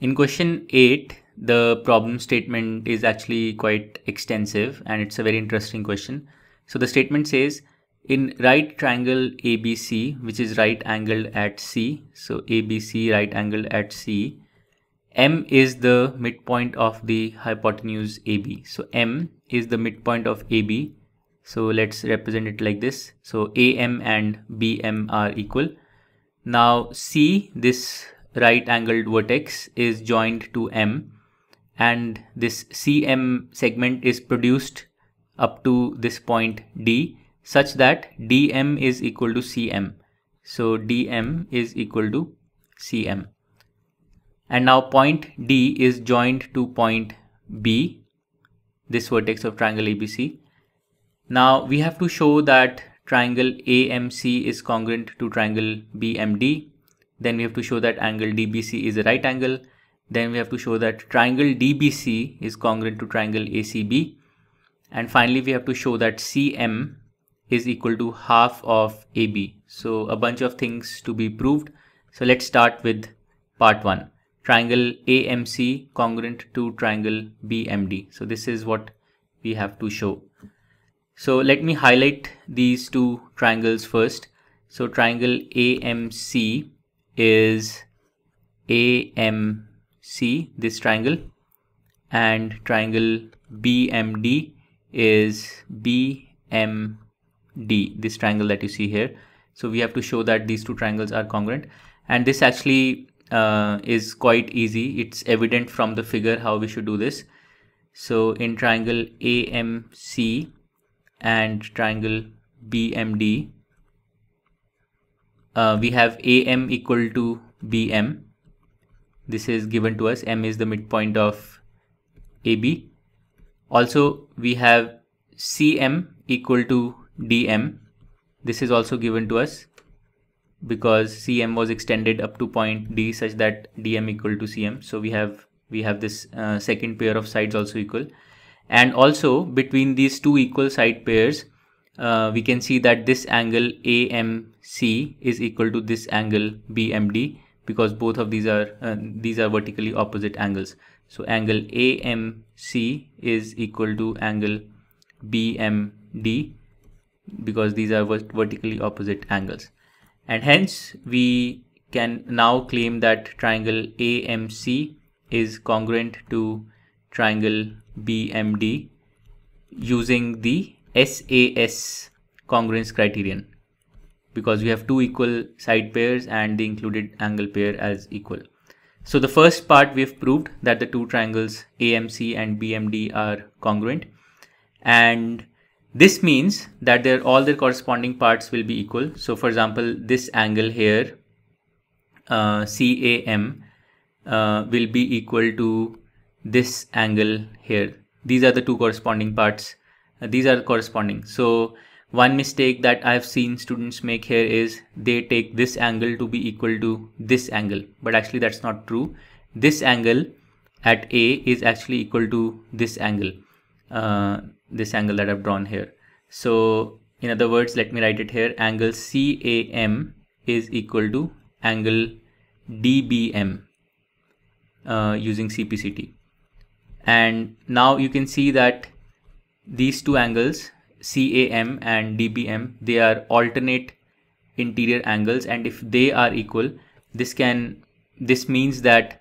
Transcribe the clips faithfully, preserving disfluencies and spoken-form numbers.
In question eight, the problem statement is actually quite extensive and it's a very interesting question. So the statement says, in right triangle A B C, which is right angled at C, so A B C right angled at C, M is the midpoint of the hypotenuse A B. So M is the midpoint of A B. So let's represent it like this. So A M and B M are equal. Now C, this right angled vertex, is joined to M, and this C M segment is produced up to this point D, such that D M is equal to C M. So D M is equal to C M. And now point D is joined to point B, this vertex of triangle A B C. Now we have to show that triangle A M C is congruent to triangle B M D. Then we have to show that angle D B C is a right angle. Then we have to show that triangle D B C is congruent to triangle A C B. And finally, we have to show that C M is equal to half of A B. So a bunch of things to be proved. So let's start with part one. Triangle A M C congruent to triangle B M D. So this is what we have to show. So let me highlight these two triangles first. So triangle A M C is A M C, this triangle, and triangle B M D is B M D, this triangle that you see here. So we have to show that these two triangles are congruent, and this actually uh, is quite easy. It's evident from the figure how we should do this. So in triangle A M C and triangle B M D, Uh, we have A M equal to B M. This is given to us. M is the midpoint of A B. Also, we have C M equal to D M. This is also given to us because C M was extended up to point D such that D M equal to C M. So we have we have this uh, second pair of sides also equal, and also between these two equal side pairs, Uh, we can see that this angle A M C is equal to this angle B M D, because both of these are uh, these are vertically opposite angles. So angle A M C is equal to angle B M D because these are vert vertically opposite angles, and hence we can now claim that triangle A M C is congruent to triangle B M D using the S A S congruence criterion, because we have two equal side pairs and the included angle pair as equal. So the first part, we have proved that the two triangles A M C and B M D are congruent, and this means that their all their corresponding parts will be equal. So for example, this angle here, uh, C A M, uh, will be equal to this angle here. These are the two corresponding parts. These are corresponding. So one mistake that I've seen students make here is they take this angle to be equal to this angle, but actually that's not true. This angle at A is actually equal to this angle, uh, this angle that I've drawn here. So in other words, let me write it here. Angle C A M is equal to angle D B M uh, using C P C T. And now you can see that these two angles, C A M and D B M, they are alternate interior angles, and if they are equal, this can this means that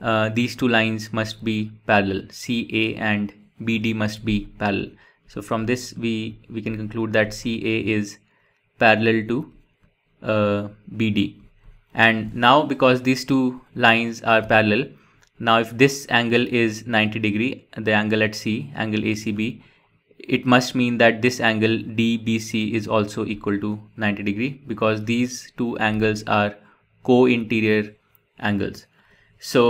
uh, these two lines must be parallel. C A and B D must be parallel. So from this we we can conclude that C A is parallel to uh, B D, and now because these two lines are parallel, now if this angle is ninety degree, the angle at C, angle A C B, it must mean that this angle D B C is also equal to ninety degree, because these two angles are co-interior angles. So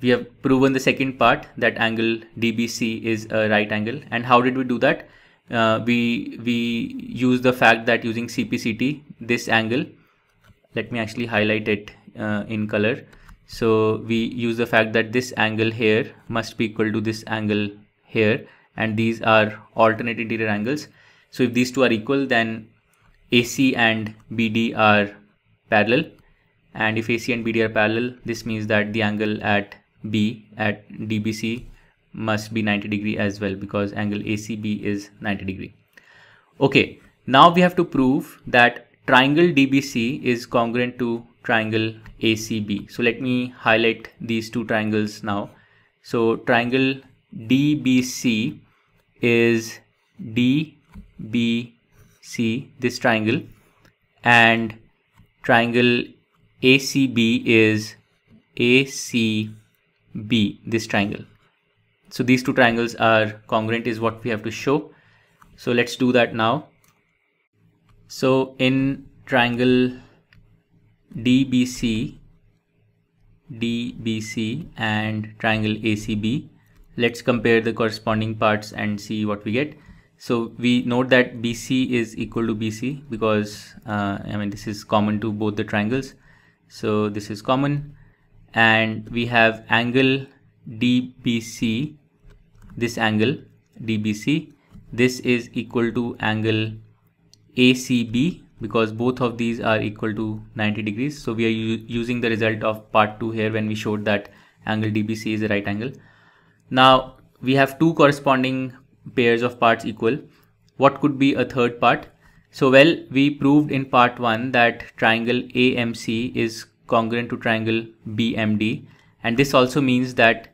we have proven the second part, that angle D B C is a right angle. And how did we do that? Uh, we, we use the fact that using C P C T, this angle, let me actually highlight it uh, in color. So we use the fact that this angle here must be equal to this angle here, and these are alternate interior angles. So if these two are equal, then A C and B D are parallel, and if A C and B D are parallel, this means that the angle at B at D B C must be ninety degree as well, because angle A C B is ninety degree. Okay, now we have to prove that triangle D B C is congruent to triangle A C B. So let me highlight these two triangles now. So triangle D B C is D B C, this triangle, and triangle A C B is A C B, this triangle. So these two triangles are congruent is what we have to show. So let's do that now. So in triangle D B C, D B C and triangle A C B, let's compare the corresponding parts and see what we get. So we note that B C is equal to B C because uh, I mean this is common to both the triangles. So this is common, and we have angle D B C, this angle D B C, this is equal to angle A C B because both of these are equal to ninety degrees. So we are using the result of part two here when we showed that angle D B C is a right angle. Now we have two corresponding pairs of parts equal. What could be a third part? So well, we proved in part one that triangle A M C is congruent to triangle B M D, and this also means that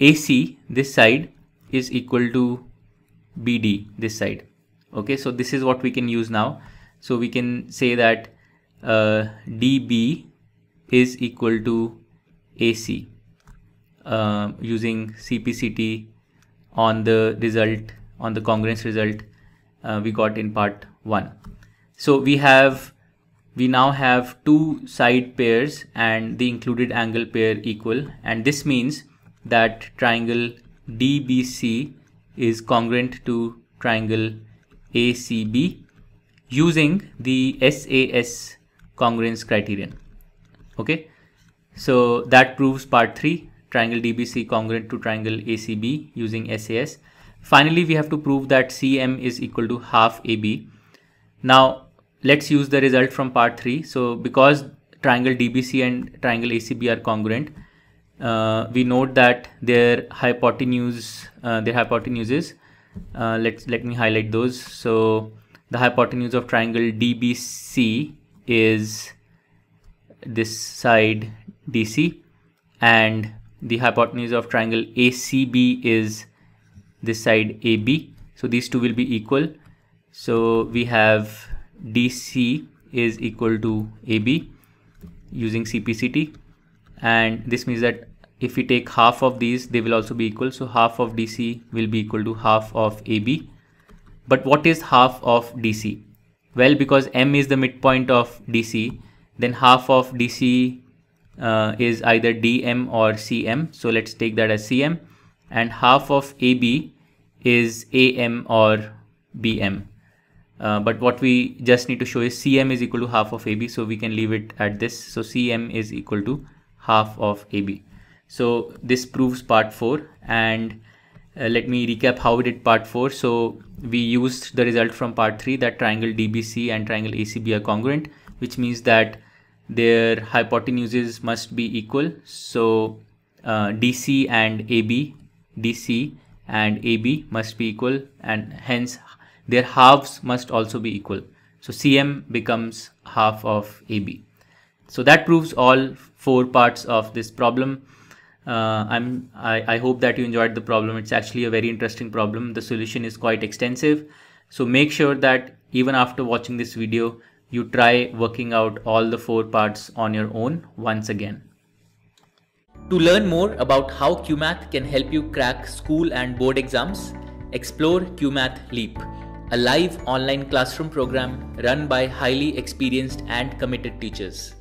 A C, this side, is equal to B D, this side. Okay, so this is what we can use now. So we can say that uh, D B is equal to A C uh, using C P C T on the result, on the congruence result uh, we got in part one. So we have, we now have two side pairs and the included angle pair equal, and this means that triangle D B C is congruent to triangle A C B using the S A S congruence criterion. Okay, so that proves part three, triangle D B C congruent to triangle A C B using S A S. Finally, we have to prove that C M is equal to half A B. Now let's use the result from part three. So because triangle D B C and triangle A C B are congruent, uh, we note that their hypotenuse, uh, their hypotenuses, uh, let's let me highlight those. So the hypotenuse of triangle D B C is this side D C, and the hypotenuse of triangle A C B is this side A B. So these two will be equal. So we have D C is equal to A B using C P C T, and this means that if we take half of these, they will also be equal. So half of D C will be equal to half of A B. But what is half of D C? Well, because M is the midpoint of D C, then half of D C uh, is either D M or C M. So let's take that as C M, and half of A B is A M or B M. Uh, but what we just need to show is C M is equal to half of A B, so we can leave it at this. So C M is equal to half of A B. So this proves part four, and uh, let me recap how we did part four. So we used the result from part three that triangle D B C and triangle A C B are congruent, which means that their hypotenuses must be equal. So uh, D C and A B, D C and A B must be equal, and hence their halves must also be equal. So C M becomes half of A B. So that proves all four parts of this problem. Uh, I'm, I, I hope that you enjoyed the problem. It's actually a very interesting problem. The solution is quite extensive. So make sure that even after watching this video, you try working out all the four parts on your own once again. To learn more about how Cuemath can help you crack school and board exams, explore Cuemath Leap, a live online classroom program run by highly experienced and committed teachers.